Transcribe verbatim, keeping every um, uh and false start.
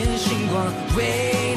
见星光。